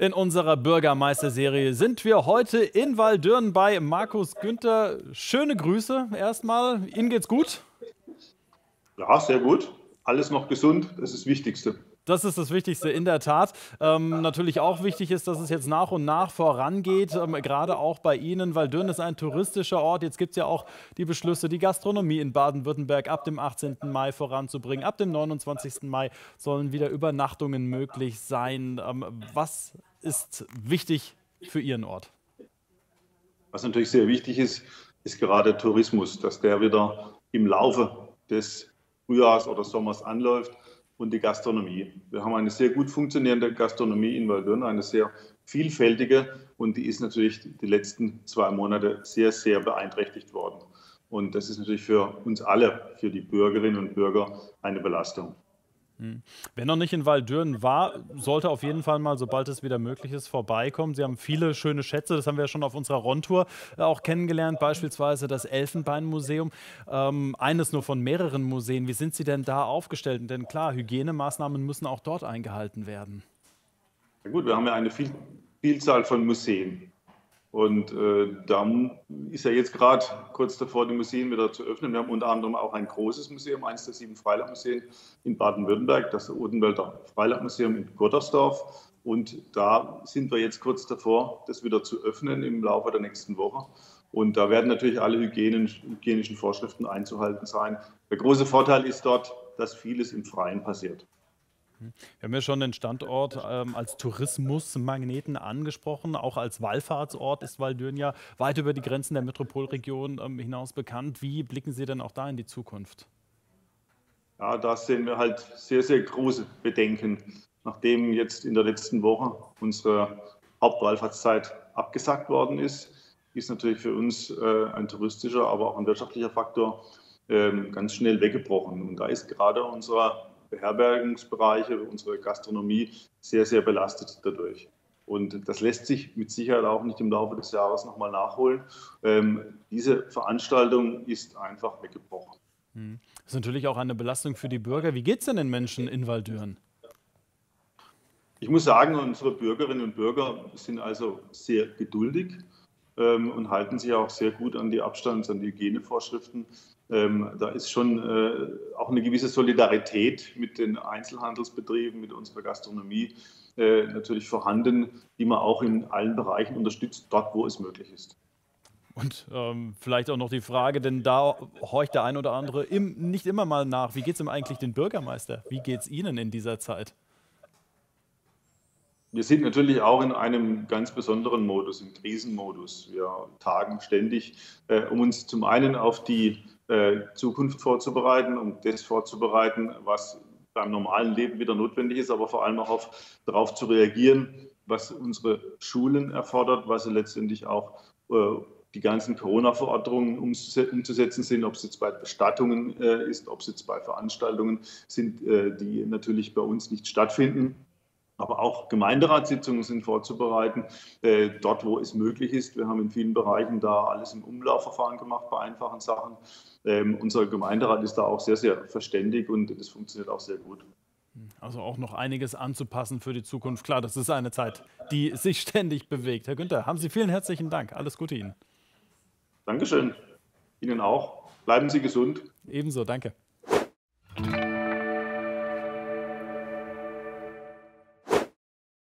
In unserer Bürgermeisterserie sind wir heute in Walldürn bei Markus Günther. Schöne Grüße erstmal. Ihnen geht's gut? Ja, sehr gut. Alles noch gesund, das ist das Wichtigste. Das ist das Wichtigste, in der Tat. Natürlich auch wichtig ist, dass es jetzt nach und nach vorangeht, gerade auch bei Ihnen. Walldürn ist ein touristischer Ort. Jetzt gibt es ja auch die Beschlüsse, die Gastronomie in Baden-Württemberg ab dem 18. Mai voranzubringen. Ab dem 29. Mai sollen wieder Übernachtungen möglich sein. Was ist wichtig für Ihren Ort? Was natürlich sehr wichtig ist, ist gerade Tourismus, dass der wieder im Laufe des Frühjahrs oder Sommers anläuft. Und die Gastronomie. Wir haben eine sehr gut funktionierende Gastronomie in Walldürn, eine sehr vielfältige, und die ist natürlich die letzten 2 Monate sehr, sehr beeinträchtigt worden. Und das ist natürlich für uns alle, für die Bürgerinnen und Bürger, eine Belastung. Wer noch nicht in Walldürn war, sollte auf jeden Fall mal, sobald es wieder möglich ist, vorbeikommen. Sie haben viele schöne Schätze, das haben wir ja schon auf unserer RON-Tour auch kennengelernt, beispielsweise das Elfenbein-Museum, eines nur von mehreren Museen. Wie sind Sie denn da aufgestellt? Denn klar, Hygienemaßnahmen müssen auch dort eingehalten werden. Ja gut, wir haben ja eine Vielzahl von Museen. Und da ist ja jetzt gerade kurz davor, die Museen wieder zu öffnen. Wir haben unter anderem auch ein großes Museum, eines der 7 Freilandmuseen in Baden-Württemberg, das Odenwälder Freilichtmuseum in Gottersdorf. Und da sind wir jetzt kurz davor, das wieder zu öffnen im Laufe der nächsten Woche. Und da werden natürlich alle hygienischen Vorschriften einzuhalten sein. Der große Vorteil ist dort, dass vieles im Freien passiert. Wir haben ja schon den Standort als Tourismusmagneten angesprochen. Auch als Wallfahrtsort ist Walldürn ja weit über die Grenzen der Metropolregion hinaus bekannt. Wie blicken Sie denn auch da in die Zukunft? Ja, da sehen wir halt sehr, sehr große Bedenken. Nachdem jetzt in der letzten Woche unsere Hauptwallfahrtszeit abgesagt worden ist, ist natürlich für uns ein touristischer, aber auch ein wirtschaftlicher Faktor ganz schnell weggebrochen. Und da ist gerade unsere Beherbergungsbereiche, unsere Gastronomie sehr, sehr belastet dadurch. Und das lässt sich mit Sicherheit auch nicht im Laufe des Jahres nochmal nachholen. Diese Veranstaltung ist einfach weggebrochen. Das ist natürlich auch eine Belastung für die Bürger. Wie geht es denn den Menschen in Walldürn? Ich muss sagen, unsere Bürgerinnen und Bürger sind also sehr geduldig und halten sich auch sehr gut an die Abstands- und Hygienevorschriften. Da ist schon auch eine gewisse Solidarität mit den Einzelhandelsbetrieben, mit unserer Gastronomie natürlich vorhanden, die man auch in allen Bereichen unterstützt, dort wo es möglich ist. Und vielleicht auch noch die Frage, denn da horcht der ein oder andere nicht immer mal nach, wie geht es ihm eigentlich, den Bürgermeister? Wie geht es Ihnen in dieser Zeit? Wir sind natürlich auch in einem ganz besonderen Modus, im Krisenmodus. Wir tagen ständig, um uns zum einen auf die Zukunft vorzubereiten, um das vorzubereiten, was beim normalen Leben wieder notwendig ist, aber vor allem auch darauf zu reagieren, was unsere Schulen erfordert, was letztendlich auch die ganzen Corona-Verordnungen umzusetzen sind, ob es jetzt bei Bestattungen ist, ob es jetzt bei Veranstaltungen sind, die natürlich bei uns nicht stattfinden. Aber auch Gemeinderatssitzungen sind vorzubereiten, dort wo es möglich ist. Wir haben in vielen Bereichen da alles im Umlaufverfahren gemacht, bei einfachen Sachen. Unser Gemeinderat ist da auch sehr, sehr verständig und das funktioniert auch sehr gut. Also auch noch einiges anzupassen für die Zukunft. Klar, das ist eine Zeit, die sich ständig bewegt. Herr Günther, haben Sie vielen herzlichen Dank. Alles Gute Ihnen. Dankeschön. Ihnen auch. Bleiben Sie gesund. Ebenso, danke.